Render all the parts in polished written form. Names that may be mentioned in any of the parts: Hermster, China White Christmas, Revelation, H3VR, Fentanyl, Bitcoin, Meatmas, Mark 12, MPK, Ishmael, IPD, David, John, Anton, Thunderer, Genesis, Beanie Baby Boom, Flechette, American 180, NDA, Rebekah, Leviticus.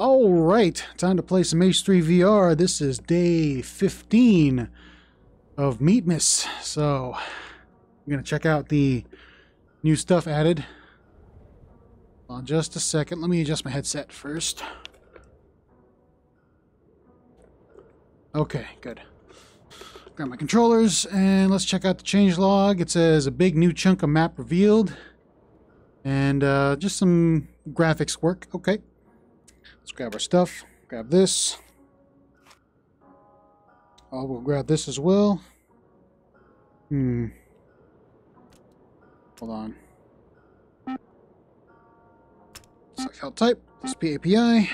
All right, time to play some H3VR. This is day 15 of Meatmas, so I'm gonna check out the new stuff added. Hold on just a second. Let me adjust my headset first. Okay, good. Grab my controllers and let's check out the changelog. It says a big new chunk of map revealed and just some graphics work. Okay, let's grab our stuff. Grab this. Oh, we'll grab this as well. Hold on. Select help type. This API.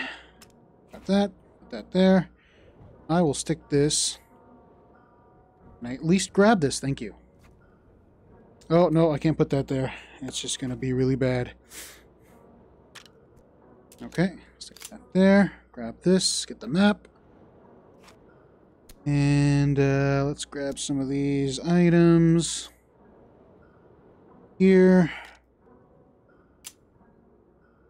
Got that. Put that there. I will stick this. Can I at least grab this? Thank you. Oh, no, I can't put that there. It's just going to be really bad. Okay, stick that there. Grab this. Get the map. And let's grab some of these items here.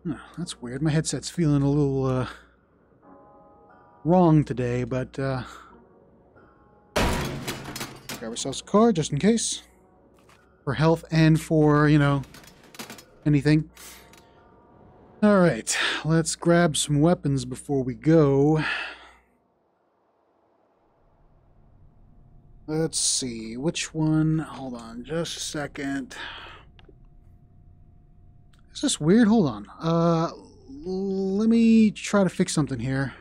Oh, that's weird. My headset's feeling a little wrong today, but grab ourselves a car just in case, for health and for, you know, anything. All right, let's grab some weapons before we go. Let's see which one. Hold on just a second. Is this weird? Hold on. Let me try to fix something here.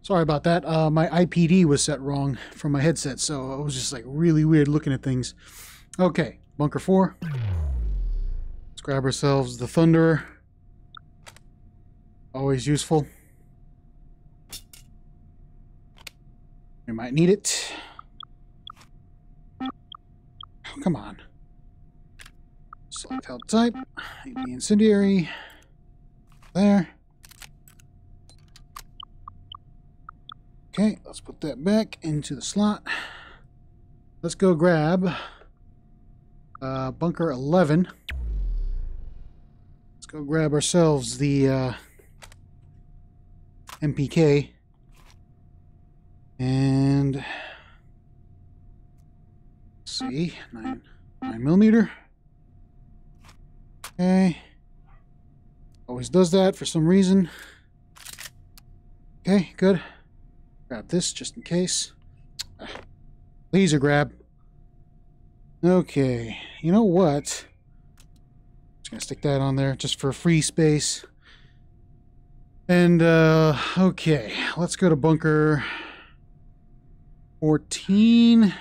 Sorry about that. My IPD was set wrong from my headset, so it was just like really weird looking at things. Okay, bunker 4. Let's grab ourselves the Thunderer. Always useful. We might need it. Oh, come on. Select help type. The incendiary. There. Okay, let's put that back into the slot. Let's go grab bunker 11. Let's go grab ourselves the MPK. And let's see, 9mm. Okay. Always does that for some reason. Okay, good. Grab this just in case. Laser grab. Okay, you know what? I'm just gonna stick that on there just for free space. And okay, let's go to bunker 14.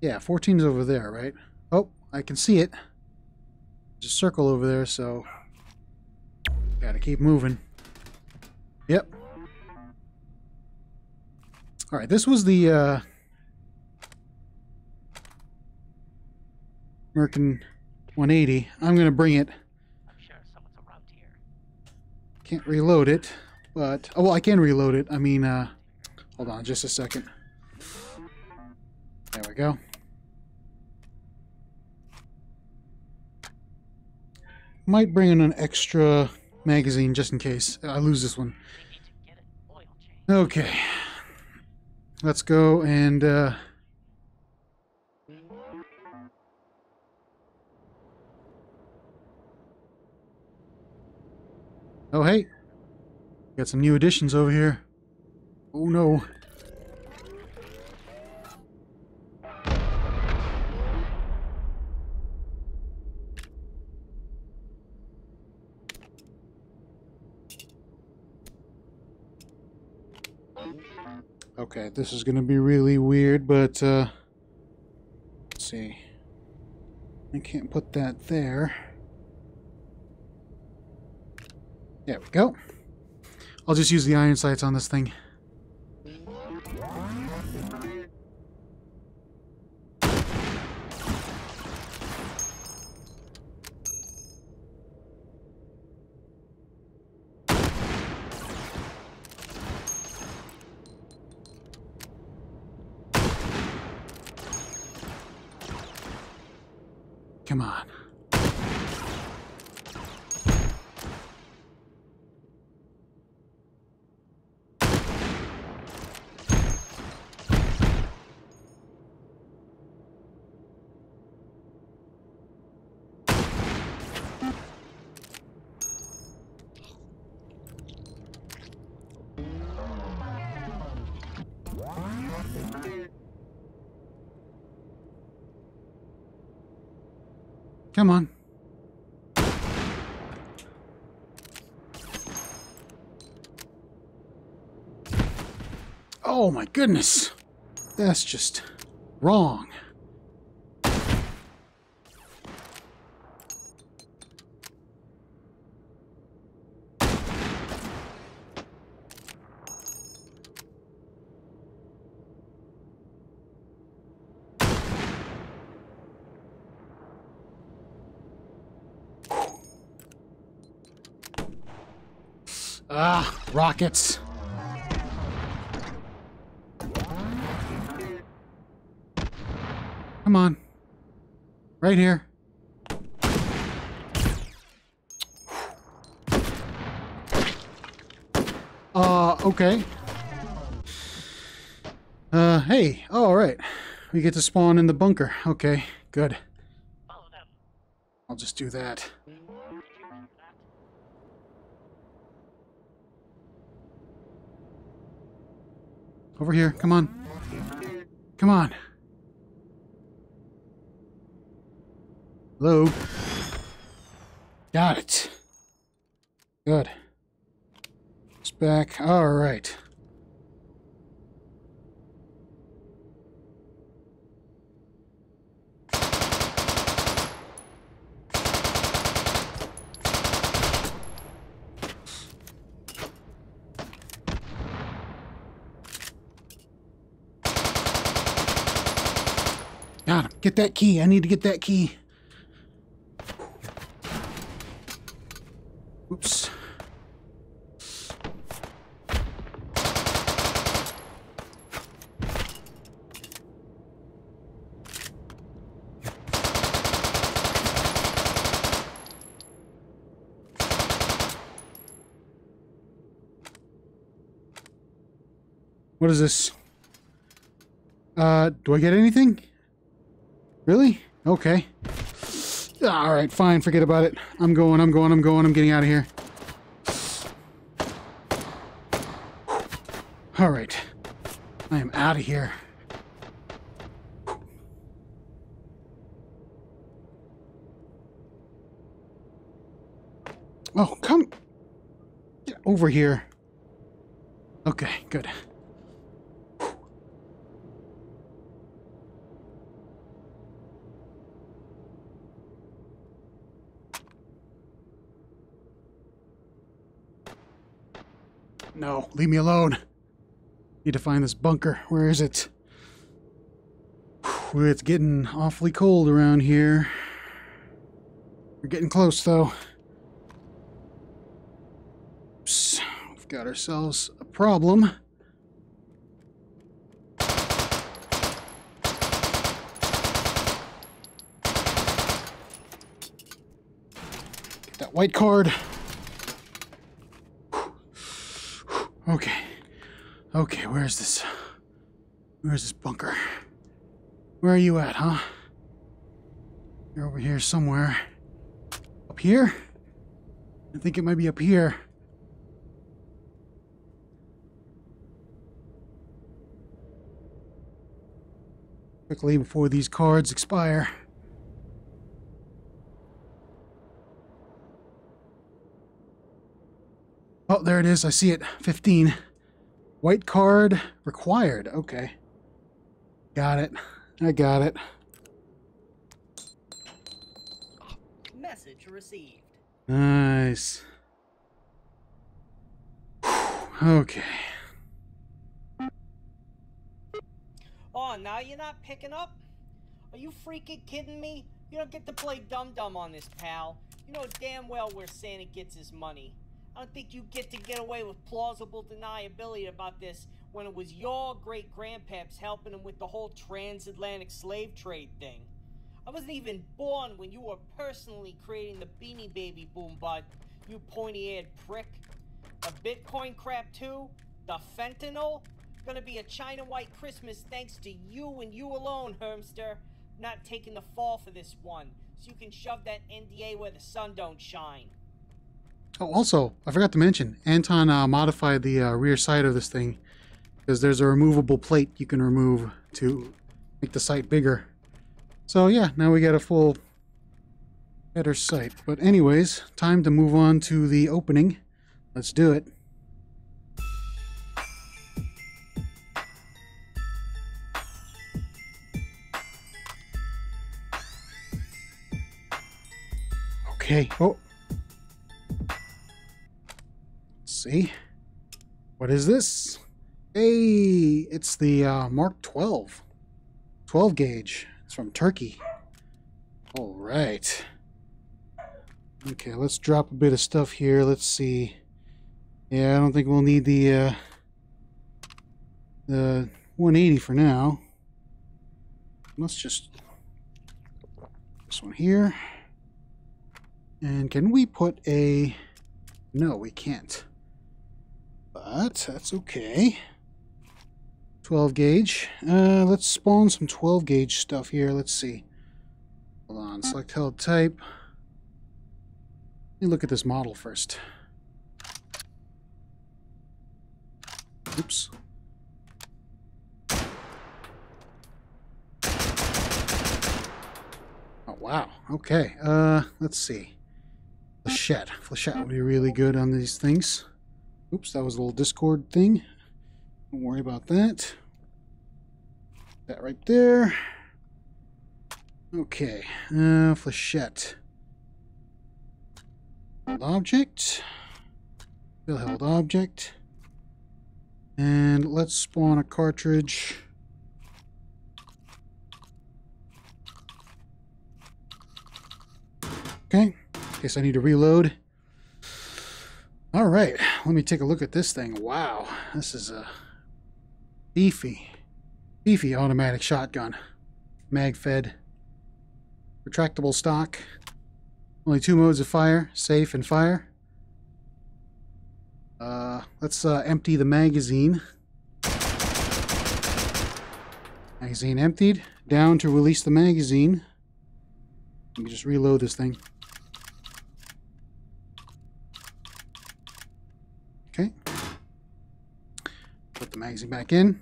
Yeah, 14's over there, right? Oh, I can see it. There's a circle over there, so gotta keep moving. Yep. All right, this was the American 180. I'm going to bring it. I'm sure someone's around here. Can't reload it, but... Oh, well, I can reload it. I mean, hold on just a second. There we go. Might bring in an extra magazine just in case I lose this one. Okay, let's go and oh hey, got some new additions over here. Oh no. Okay, this is going to be really weird, but, let's see. I can't put that there. There we go. I'll just use the iron sights on this thing. Come on. Come on. Oh my goodness. That's just wrong. Ah, rockets. Come on. Right here. Okay. Hey. Oh, all right. We get to spawn in the bunker. Okay, good. I'll just do that. Over here. Come on. Come on. Hello. Got it. Good. It's back. All right. Got him. Get that key. I need to get that key. Oops. What is this? Do I get anything? Really? Okay. All right, fine. Forget about it. I'm going. I'm getting out of here. All right. I am out of here. Oh, come. Get over here. Okay, good. No, leave me alone. Need to find this bunker. Where is it? It's getting awfully cold around here. We're getting close, though. Oops. We've got ourselves a problem. Get that white card. Okay. Okay, where is this? Where is this bunker? Where are you at, huh? You're over here somewhere. Up here? I think it might be up here. Quickly before these cards expire. Oh, there it is. I see it. 15. White card required. Okay. Got it. I got it. Message received. Nice. Okay. Oh, now you're not picking up? Are you freaking kidding me? You don't get to play dum-dum on this, pal. You know damn well where Santa gets his money. I don't think you get to get away with plausible deniability about this when it was your great-grandpaps helping him with the whole transatlantic slave trade thing. I wasn't even born when you were personally creating the Beanie Baby Boom, but you pointy-eared prick. The Bitcoin crap too? The fentanyl? Gonna be a China White Christmas thanks to you and you alone, Hermster. Not taking the fall for this one, so you can shove that NDA where the sun don't shine. Oh, also, I forgot to mention, Anton modified the rear side of this thing because there's a removable plate you can remove to make the sight bigger. So yeah, now we got a full better sight. But anyways, time to move on to the opening. Let's do it. Okay, oh. Let's see. What is this? Hey, it's the Mark 12. 12 gauge. It's from Turkey. All right. Okay, let's drop a bit of stuff here. Let's see. Yeah, I don't think we'll need the 180 for now. Let's just... this one here. And can we put a... no, we can't. But that's okay. 12 gauge. Let's spawn some 12 gauge stuff here. Let's see. Hold on. Select held type. Let me look at this model first. Oops. Oh, wow. Okay. Let's see. Flechette. Flechette would be really good on these things. Oops, that was a little Discord thing. Don't worry about that. That right there. Okay. Flechette. Held object. Fill held object. And let's spawn a cartridge. Okay. In case I need to reload. All right, let me take a look at this thing. Wow, this is a beefy automatic shotgun. Mag fed, retractable stock. Only two modes of fire, safe and fire. Let's empty the magazine. Magazine emptied. Down to release the magazine. Let me just reload this thing. Okay. Put the magazine back in.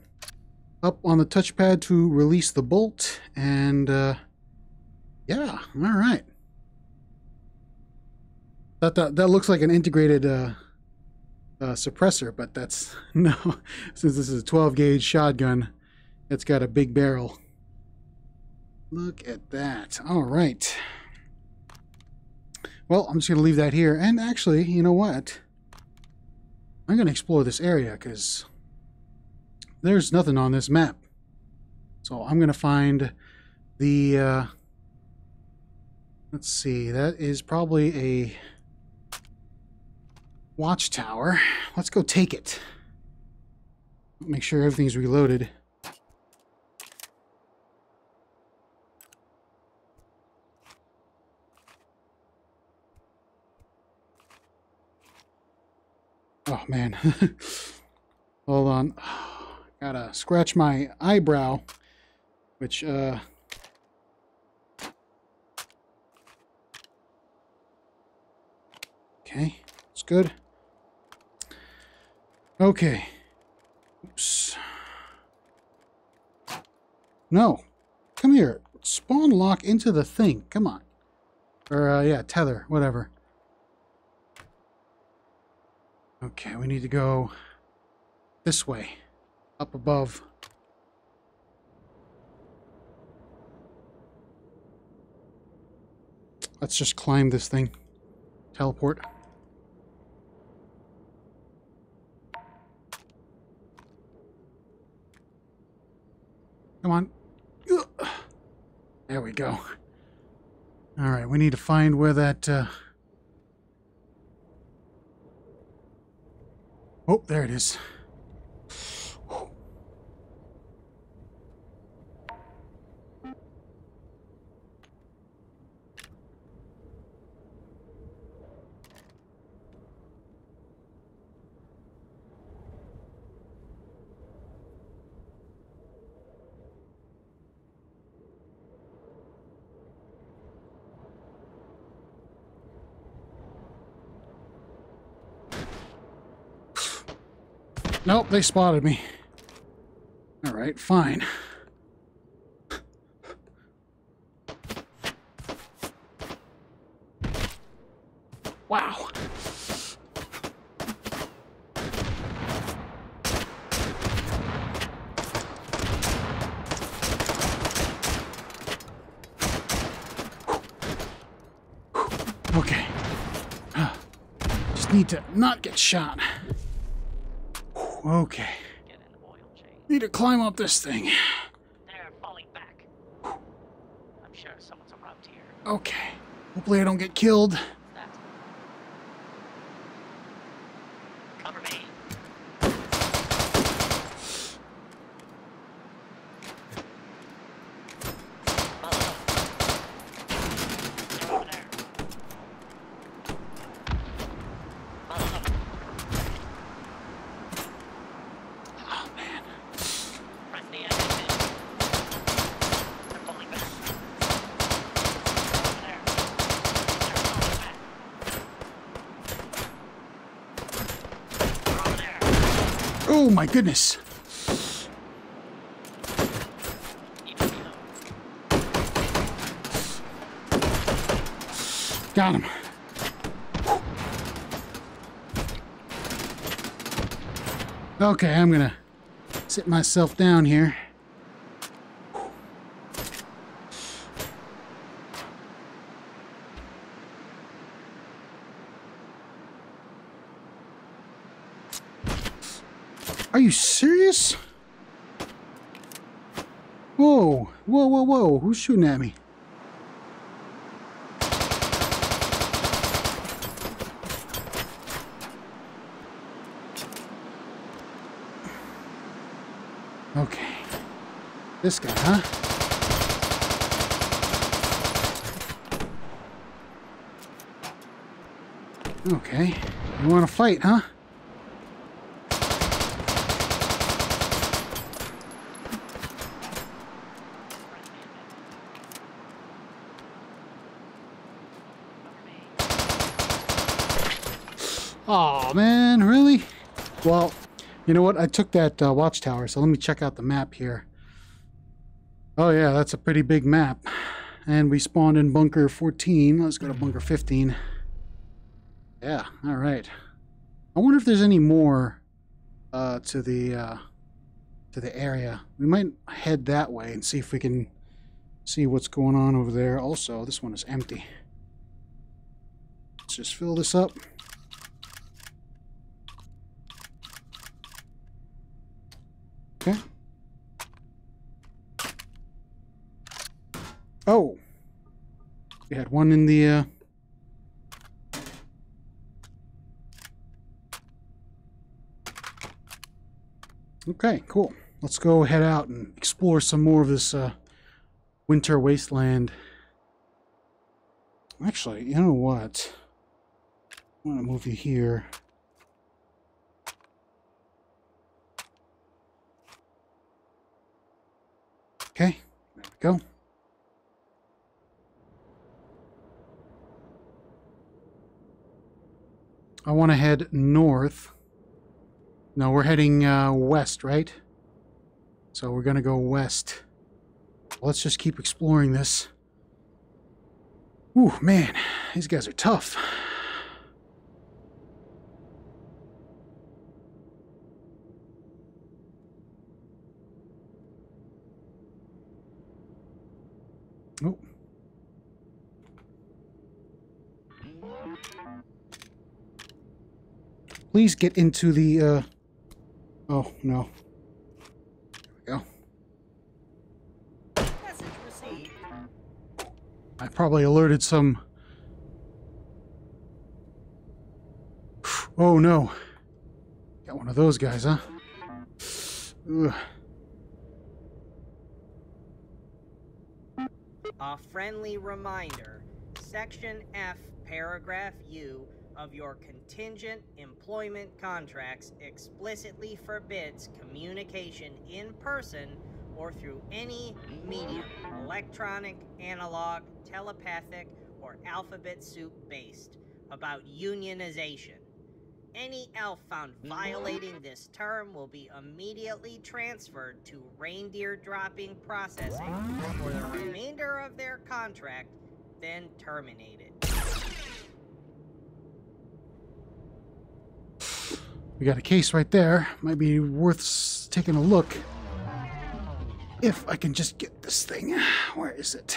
Up on the touchpad to release the bolt. And, yeah. All right. That looks like an integrated suppressor, but that's... no. Since this is a 12-gauge shotgun, it's got a big barrel. Look at that. All right. Well, I'm just going to leave that here. And actually, you know what? I'm going to explore this area because there's nothing on this map. So I'm going to find the, let's see, that is probably a watchtower. Let's go take it. Make sure everything's reloaded. Oh, man. Hold on. Gotta scratch my eyebrow, which, okay, it's good. Okay. Oops. No. Come here. Spawn lock into the thing. Come on. Or, yeah, tether, whatever. Okay, we need to go this way, up above. Let's just climb this thing. Teleport. Come on. There we go. All right, we need to find where that... oh, there it is. Whew. Nope, they spotted me. All right, fine. Wow. Okay. Just need to not get shot. Okay. Need to climb up this thing. They're falling back. I'm sure someone's around here. Okay. Hopefully I don't get killed. Cover me. Oh my goodness. Got him. Okay, I'm gonna sit myself down here. Are you serious? Whoa, whoa, whoa, whoa, who's shooting at me? Okay. This guy, huh? Okay. You want to fight, huh? Oh man, really? Well, you know what? I took that watchtower, so let me check out the map here. Oh yeah, that's a pretty big map. And we spawned in bunker 14. Let's go to bunker 15. Yeah, all right. I wonder if there's any more to the area. We might head that way and see if we can see what's going on over there. Also, this one is empty. Let's just fill this up. Okay. Oh, we had one in the Okay, cool. Let's go head out and explore some more of this winter wasteland. Actually, you know what? I'm gonna move you here. Okay, there we go. I want to head north. No, we're heading west, right? So we're going to go west. Let's just keep exploring this. Ooh, man, these guys are tough. Oh. Please get into the, oh, no. There we go. I probably alerted some... Oh, no. Got one of those guys, huh? Ugh. A friendly reminder, Section F, Paragraph U of your contingent employment contracts explicitly forbids communication in person or through any medium, electronic, analog, telepathic, or alphabet soup-based, about unionization. Any elf found violating this term will be immediately transferred to reindeer dropping processing for the remainder of their contract, then terminated. We got a case right there. Might be worth taking a look. If I can just get this thing. Where is it?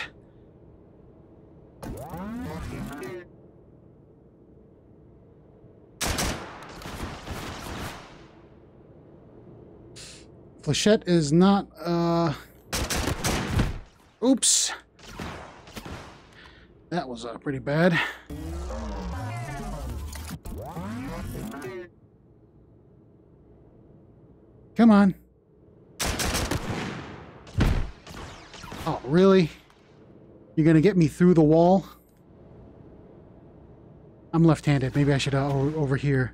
Flechette is not, oops. That was pretty bad. Come on. Oh, really? You're gonna get me through the wall? I'm left-handed. Maybe I should over here.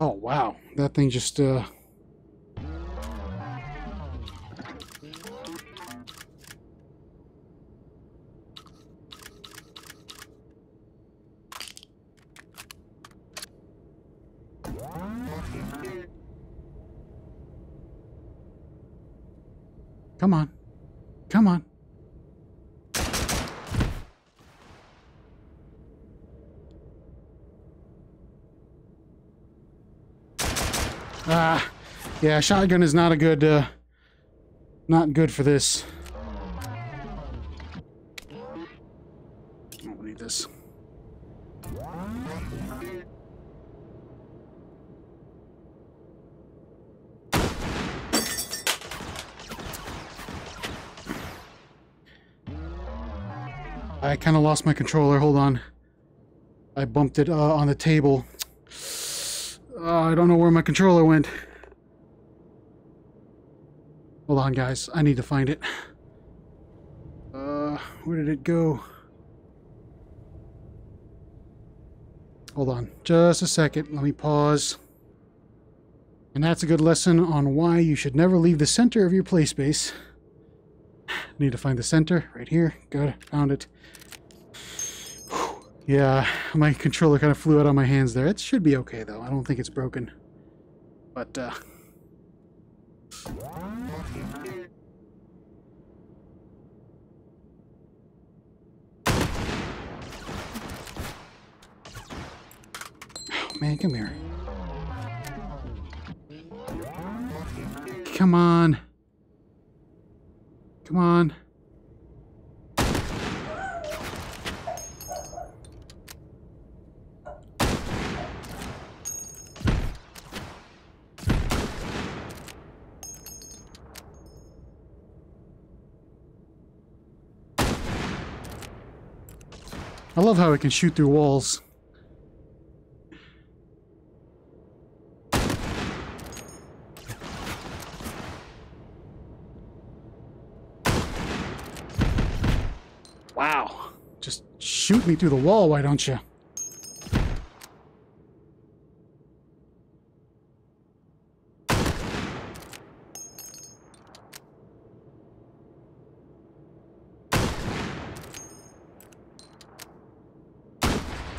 Oh, wow. That thing just, Come on. Come on. Ah, yeah, shotgun is not a good, not good for this. I don't need this. I kind of lost my controller. Hold on. I bumped it on the table. I don't know where my controller went. Hold on, guys. I need to find it. Where did it go? Hold on. Just a second. Let me pause. And that's a good lesson on why you should never leave the center of your play space. Need to find the center right here. Good. Found it. Yeah, my controller kind of flew out on my hands there. It should be okay, though. I don't think it's broken. But, oh, man, come here. Come on. Come on. I love how it can shoot through walls. Wow. Just shoot me through the wall, why don't you?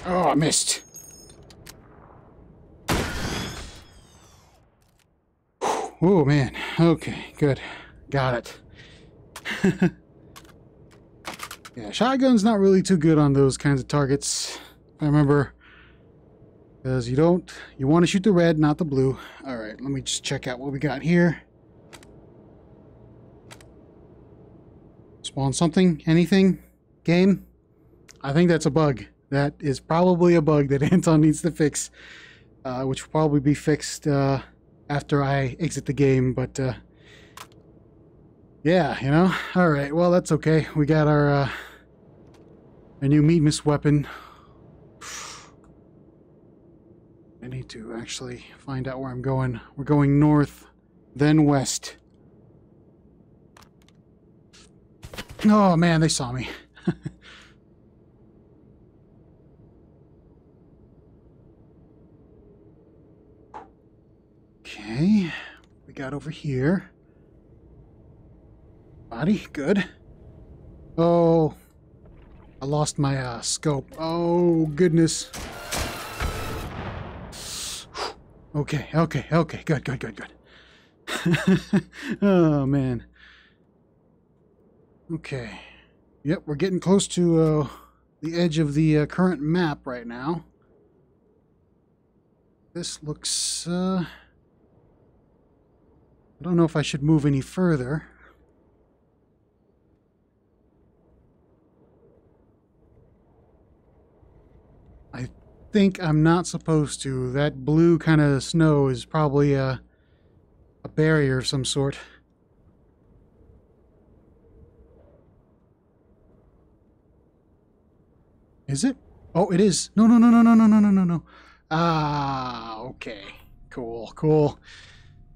Oh, I missed. Oh, man. Okay, good. Got it. Yeah, shotgun's not really too good on those kinds of targets, I remember. Because you want to shoot the red, not the blue. Alright, let me just check out what we got here. Spawn something? Anything? Game? I think that's a bug. That is probably a bug that Anton needs to fix, which will probably be fixed after I exit the game. But yeah, you know. All right, well that's okay. We got our new Meatmas weapon. I need to actually find out where I'm going. We're going north, then west. Oh man, they saw me. Okay, we got over here. Body, good. Oh, I lost my scope. Oh, goodness. Okay, okay, okay, good, good, good, good. Oh, man. Okay. Yep, we're getting close to the edge of the current map right now. This looks... I don't know if I should move any further. I think I'm not supposed to. That blue kind of snow is probably a barrier of some sort. Is it? Oh, it is. No, no, no, no, no, no, no, no, no. Ah, okay. Cool, cool.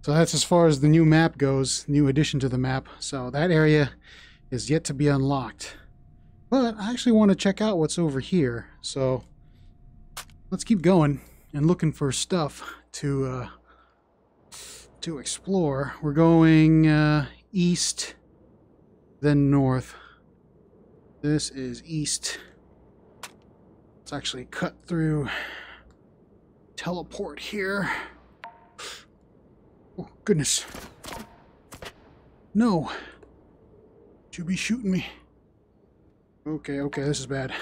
So that's as far as the new map goes, new addition to the map. So that area is yet to be unlocked. But I actually want to check out what's over here. So let's keep going and looking for stuff to explore. We're going east, then north. This is east. Let's actually cut through, teleport here. Oh, goodness. No. You'll be shooting me. Okay, okay, this is bad.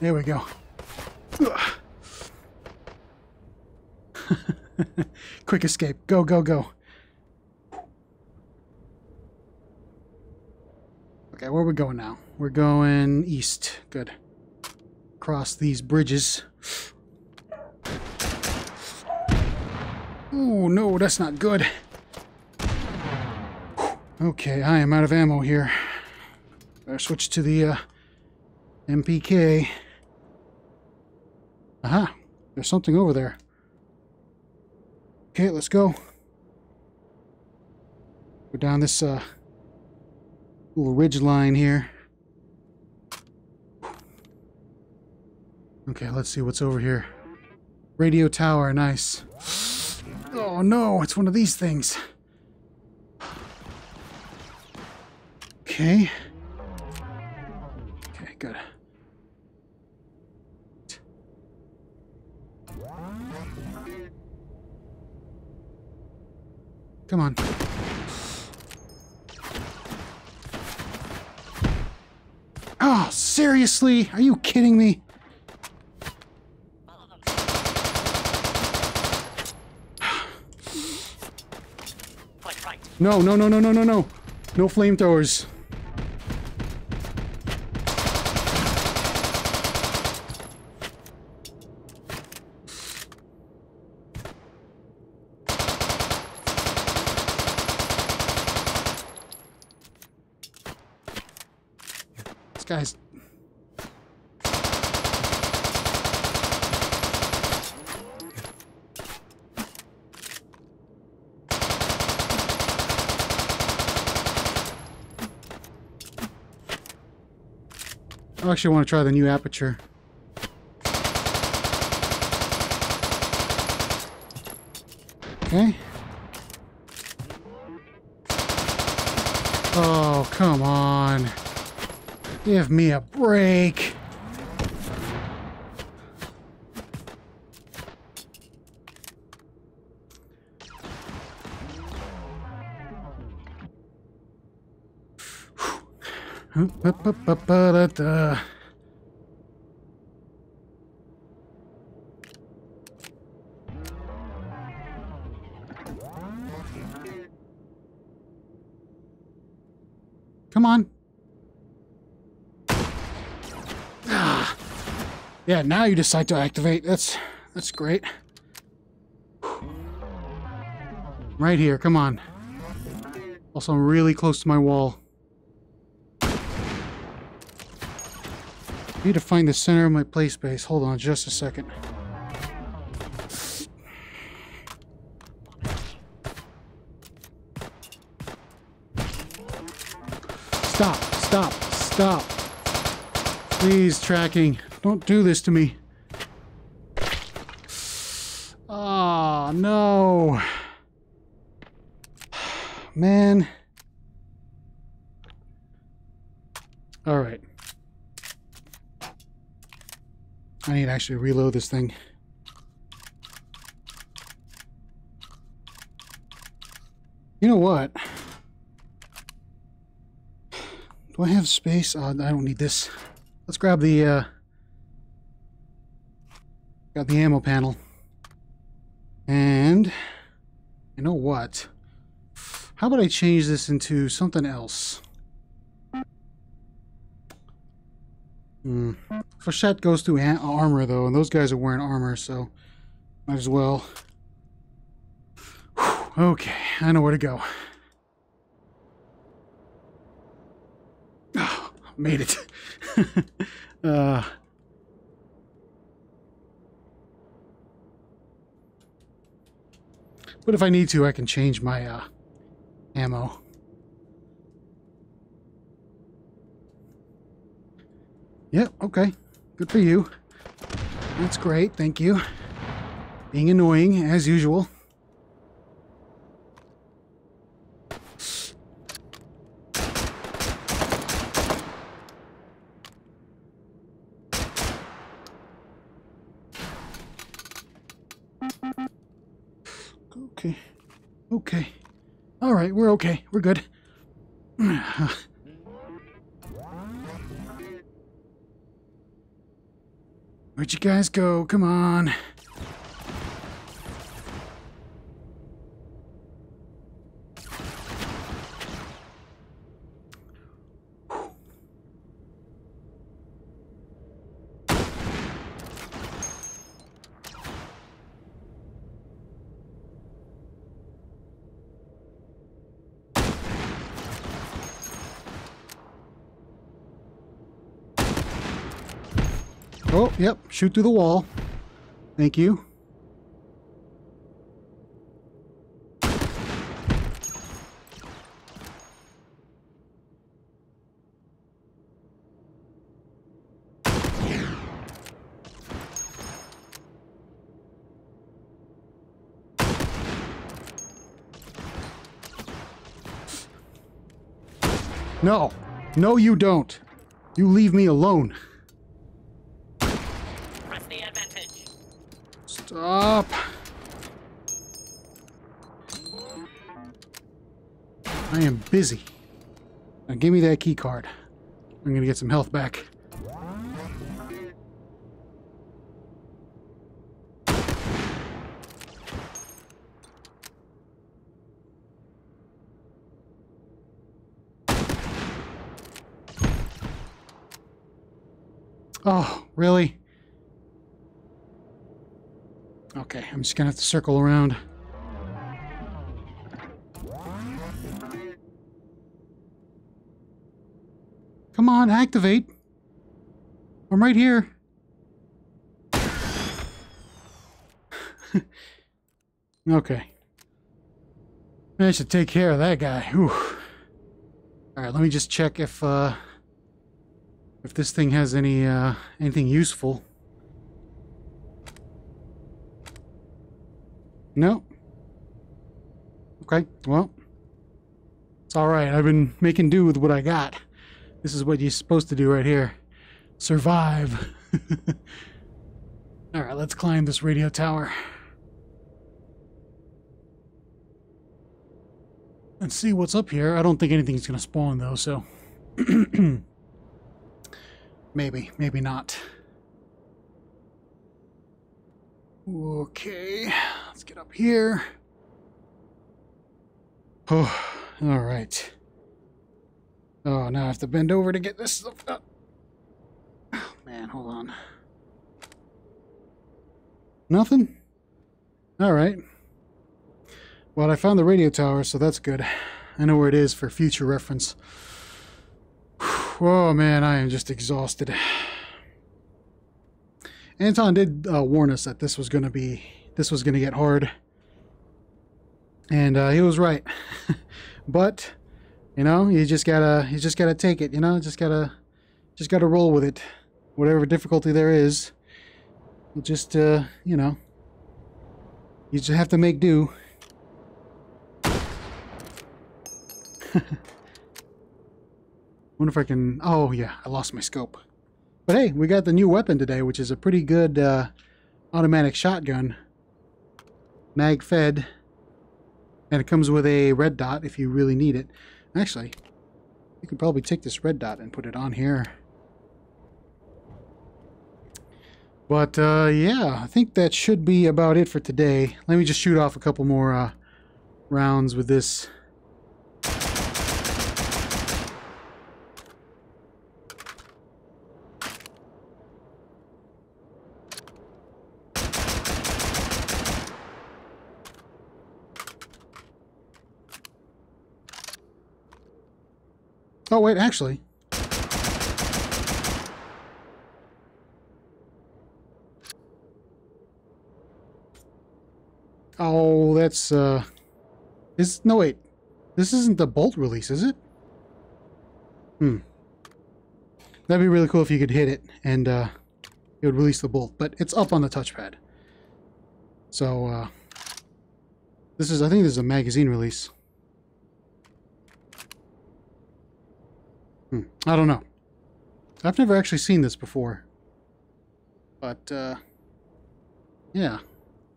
There we go. Quick escape. Go, go, go. Okay, where are we going now? We're going east. Good. Cross these bridges. Oh, no, that's not good. Okay, I am out of ammo here. Better switch to the MPK. Aha, there's something over there. Okay, let's go. Go down this little ridge line here. Okay, let's see what's over here. Radio tower, nice. Oh no, it's one of these things. Okay. Okay, good. Come on. Oh, seriously? Are you kidding me? No, no, no, no, no, no, no. No flamethrowers. This guy's... I actually want to try the new aperture. Okay. Oh, come on. Give me a break. Come on. Ah. Yeah, now you decide to activate. That's great. Right here, come on. Also, I'm really close to my wall. I need to find the center of my play space. Hold on just a second. Stop, stop, stop. Please, tracking. Don't do this to me. Ah, no. Man. All right. I need to actually reload this thing. You know what? Do I have space? I don't need this. Let's grab the ammo panel. And you know what? How about I change this into something else? Flechette goes through armor though, and those guys are wearing armor, so might as well. Whew, okay, I know where to go. Oh, made it. But if I need to, I can change my ammo. Yep, okay. Good for you. That's great, thank you. Being annoying, as usual. Okay. Okay. Alright, we're okay. We're good. Where'd you guys go? Come on. Oh, yep, shoot through the wall. Thank you. No, no you don't. You leave me alone. Stop. I am busy. Now give me that key card. I'm gonna get some health back. Oh, really? Okay, I'm just gonna have to circle around. Come on, activate. I'm right here. Okay. I should take care of that guy. Whew. All right, let me just check if this thing has any anything useful. No. Okay, well, it's all right. I've been making do with what I got. This is what you're supposed to do right here. Survive. All right, let's climb this radio tower. And see what's up here. I don't think anything's going to spawn, though, so... maybe, maybe not. Okay... let's get up here. Oh, all right. Oh, now I have to bend over to get this stuff up. Oh, man, hold on. Nothing? All right. Well, I found the radio tower, so that's good. I know where it is for future reference. Oh, man, I am just exhausted. Anton did warn us that this was going to be... this was going to get hard, and he was right. But you know, you just gotta take it. You know, just gotta roll with it. Whatever difficulty there is, just you know, you just have to make do. Wonder if I can. Oh yeah, I lost my scope. But hey, we got the new weapon today, which is a pretty good automatic shotgun. Mag fed, and it comes with a red dot if you really need it. Actually, You can probably take this red dot and put it on here. But, yeah, I think that should be about it for today. Let me just shoot off a couple more rounds with this. Oh, wait, actually... Oh, that's, no, wait. This isn't the bolt release, is it? Hmm. That'd be really cool if you could hit it and, it would release the bolt. But it's up on the touchpad. So, this is, I think this is a magazine release. Hmm. I don't know. I've never actually seen this before. But, yeah.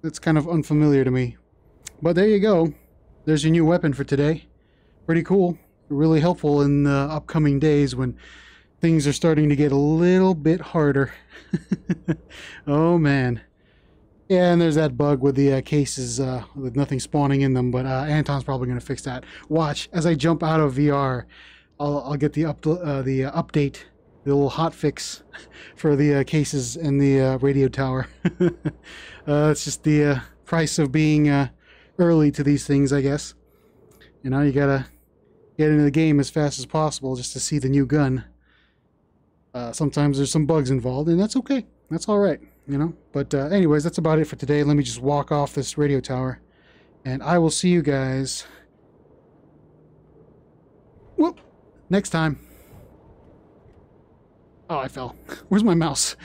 That's kind of unfamiliar to me. But there you go. There's your new weapon for today. Pretty cool. Really helpful in the upcoming days when things are starting to get a little bit harder. Oh, man. Yeah, and there's that bug with the cases with nothing spawning in them. But Anton's probably going to fix that. Watch. As I jump out of VR, I'll get the update, the little hot fix for the cases and the radio tower. It's just the price of being early to these things, I guess. You know, you gotta get into the game as fast as possible just to see the new gun. Sometimes there's some bugs involved, and that's okay. That's all right, you know. But anyways, that's about it for today. Let me just walk off this radio tower, and I will see you guys next time. Oh, I fell. Where's my mouse?